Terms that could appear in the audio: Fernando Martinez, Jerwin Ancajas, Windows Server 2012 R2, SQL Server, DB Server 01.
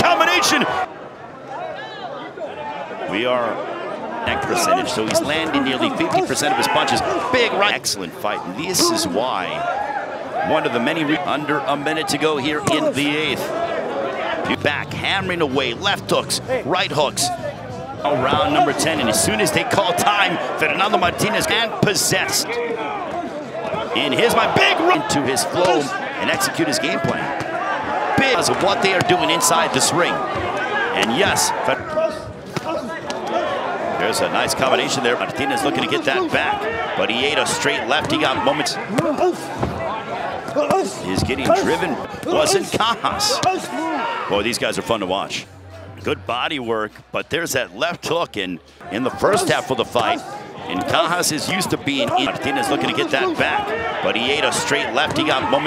combination. We are neck percentage, so he's landing nearly 50% of his punches. Big right. Excellent fight, and this is why one of the many. Under a minute to go here in the eighth. Back, hammering away, left hooks, right hooks. Round number 10, and as soon as they call time, Fernando Martinez and possessed. And here's my big run into his flow and execute his game plan. Because of what they are doing inside this ring. And yes, there's a nice combination there. Martinez looking to get that back, but he ate a straight left. He got moments. He's getting driven. Wasn't Ancajas. Boy, these guys are fun to watch. Good body work, but there's that left hook in the first half of the fight. And Ancajas is used to being in. Martinez looking to get that back, but he ate a straight left. He got moments.